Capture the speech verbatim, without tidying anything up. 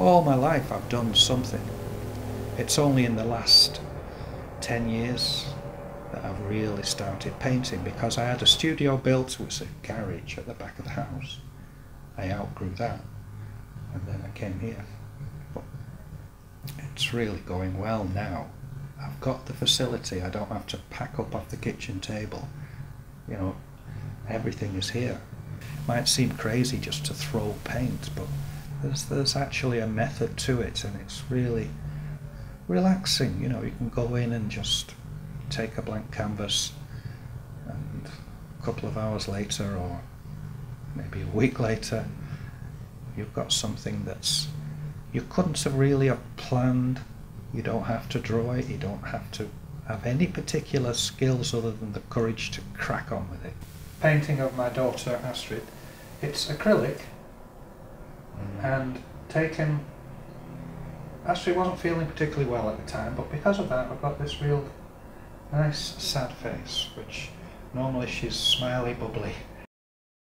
All my life I've done something. It's only in the last ten years that I've really started painting, because I had a studio built, which was a garage at the back of the house. I outgrew that and then I came here. But it's really going well now. I've got the facility, I don't have to pack up off the kitchen table. You know, everything is here. It might seem crazy just to throw paint, but There's, there's actually a method to it, and it's really relaxing. You know, you can go in and just take a blank canvas, and a couple of hours later, or maybe a week later, you've got something that's you couldn't have really have planned. You don't have to draw it, you don't have to have any particular skills other than the courage to crack on with it. Painting of my daughter Astrid, it's acrylic. And taken, Astrid wasn't feeling particularly well at the time, but because of that I've got this real nice sad face, which normally she's smiley, bubbly,